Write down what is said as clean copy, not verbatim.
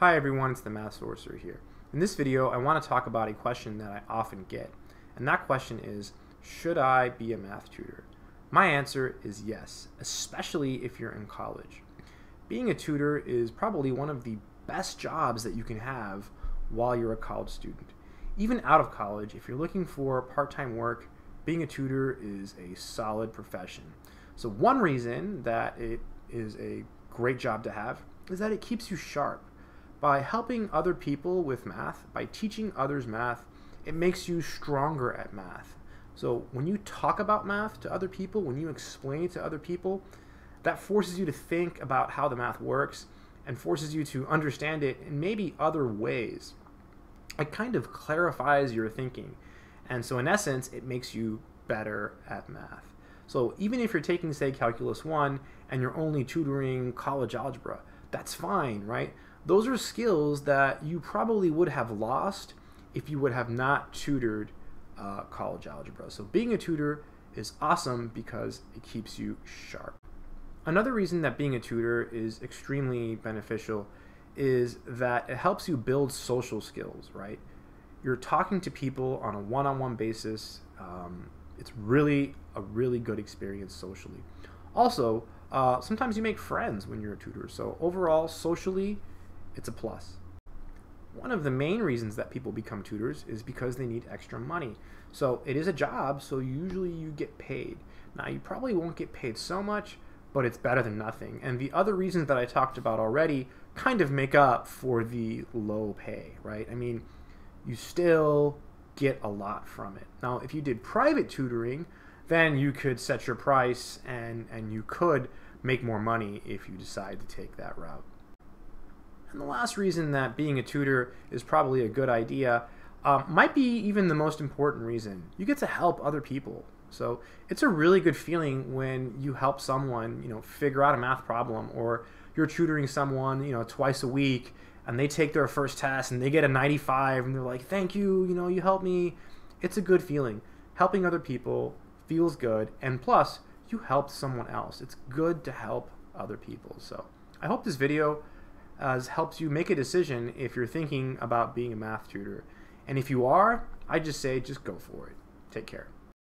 Hi everyone, it's the Math Sorcerer here. In this video, I want to talk about a question that I often get, and that question is, should I be a math tutor? My answer is yes, especially if you're in college. Being a tutor is probably one of the best jobs that you can have while you're a college student. Even out of college, if you're looking for part-time work, being a tutor is a solid profession. So one reason that it is a great job to have is that it keeps you sharp. By helping other people with math, by teaching others math, it makes you stronger at math. So when you talk about math to other people, when you explain it to other people, that forces you to think about how the math works and forces you to understand it in maybe other ways. It kind of clarifies your thinking. And so in essence, it makes you better at math. So even if you're taking, say, Calculus 1 and you're only tutoring college algebra, that's fine, right? Those are skills that you probably would have lost if you would have not tutored college algebra. So being a tutor is awesome because it keeps you sharp. Another reason that being a tutor is extremely beneficial is that it helps you build social skills, right? You're talking to people on a one-on-one basis. It's really a good experience socially. Also, sometimes you make friends when you're a tutor. So overall, socially, it's a plus. One of the main reasons that people become tutors is because they need extra money. So it is a job, so usually you get paid. Now, you probably won't get paid so much, but it's better than nothing. And the other reasons that I talked about already kind of make up for the low pay, right? I mean, you still get a lot from it. Now, if you did private tutoring, then you could set your price and you could make more money if you decide to take that route. And the last reason that being a tutor is probably a good idea might be even the most important reason. You get to help other people. So it's a really good feeling when you help someone, you know, figure out a math problem, or you're tutoring someone, you know, twice a week and they take their first test and they get a 95 and they're like, thank you, you know, you helped me. It's a good feeling. Helping other people feels good, and plus you helped someone else. It's good to help other people. So I hope this video helps you make a decision if you're thinking about being a math tutor. And if you are, I just say, just go for it. Take care.